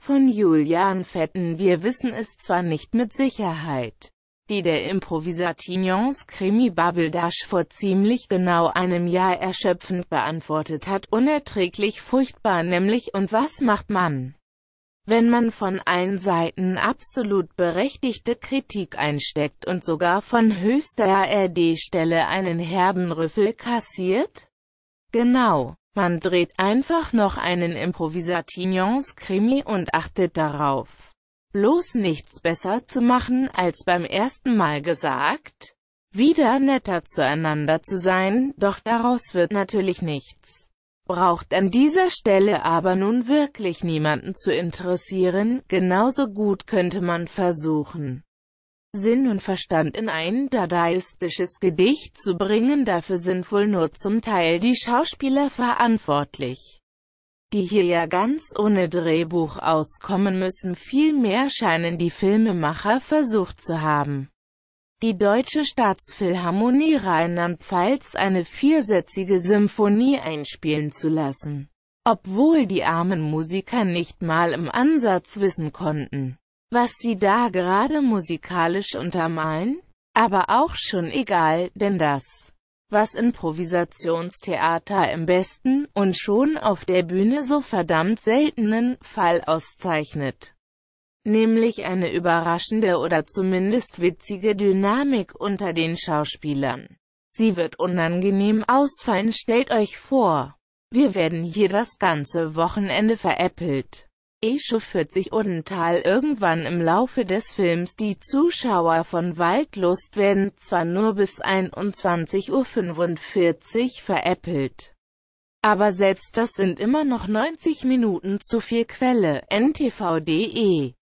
von Julian Vetten. Wir wissen es zwar nicht mit Sicherheit, die der Improvisationskrimi Babbeldasch vor ziemlich genau einem Jahr erschöpfend beantwortet hat, unerträglich furchtbar nämlich. Und was macht man, wenn man von allen Seiten absolut berechtigte Kritik einsteckt und sogar von höchster ARD-Stelle einen herben Rüffel kassiert? Genau. Man dreht einfach noch einen Improvisationskrimi und achtet darauf, bloß nichts besser zu machen als beim ersten Mal gesagt, wieder netter zueinander zu sein, doch daraus wird natürlich nichts. Braucht an dieser Stelle aber nun wirklich niemanden zu interessieren. Genauso gut könnte man versuchen, Sinn und Verstand in ein dadaistisches Gedicht zu bringen. Dafür sind wohl nur zum Teil die Schauspieler verantwortlich, die hier ja ganz ohne Drehbuch auskommen müssen. Vielmehr scheinen die Filmemacher versucht zu haben, die Deutsche Staatsphilharmonie Rheinland-Pfalz eine viersätzige Symphonie einspielen zu lassen, obwohl die armen Musiker nicht mal im Ansatz wissen konnten, was sie da gerade musikalisch untermalen. Aber auch schon egal, denn das, was Improvisationstheater im besten und schon auf der Bühne so verdammt seltenen Fall auszeichnet, nämlich eine überraschende oder zumindest witzige Dynamik unter den Schauspielern, sie wird unangenehm ausfallen. Stellt euch vor, wir werden hier das ganze Wochenende veräppelt. Echauffiert sich Odenthal irgendwann im Laufe des Films. Die Zuschauer von Waldlust werden zwar nur bis 21:45 Uhr veräppelt, aber selbst das sind immer noch 90 Minuten zu viel. Quelle: ntv.de